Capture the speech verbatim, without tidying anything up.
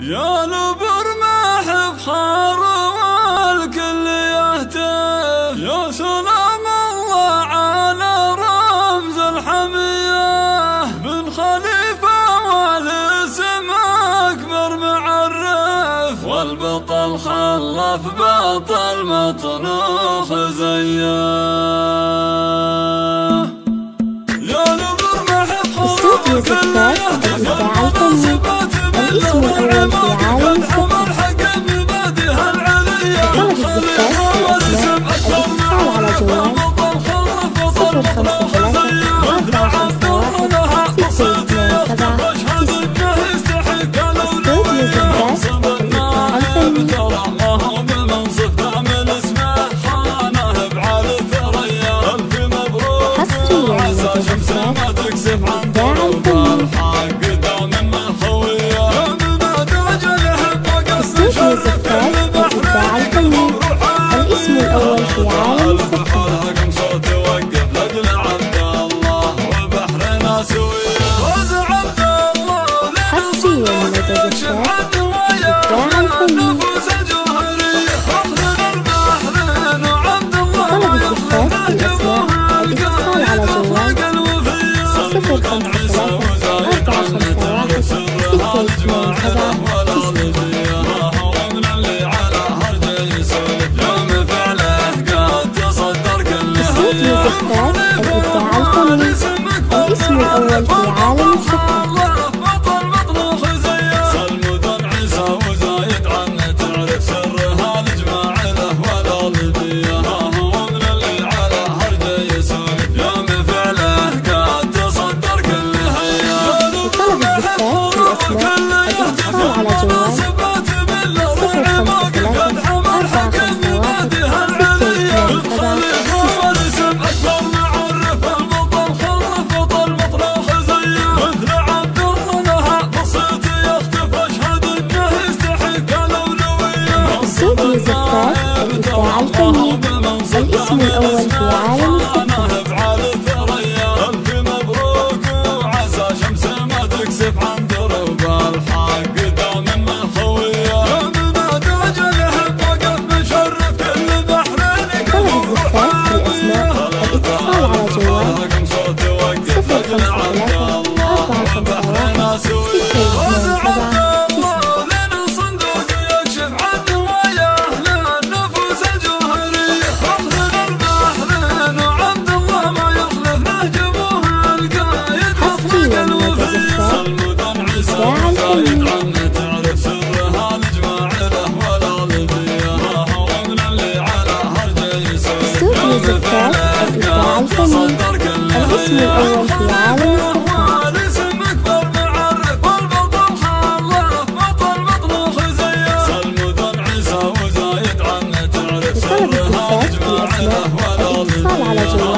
يا نبر محب بخار والكل يهتف، يا سلام الله على رمز الحمية، بن خليفة والاسم أكبر معرف، والبطل خلف بطل مطروح زيه. يا نبر محب بخار والكل يهتف، اسم الأمام في عالم السفر درجة الزفاف في الأسماء الاتصال على جوال صفر خمسة ثلاثة أربعة خمسة واحد ستة اثنين سبعة على جوال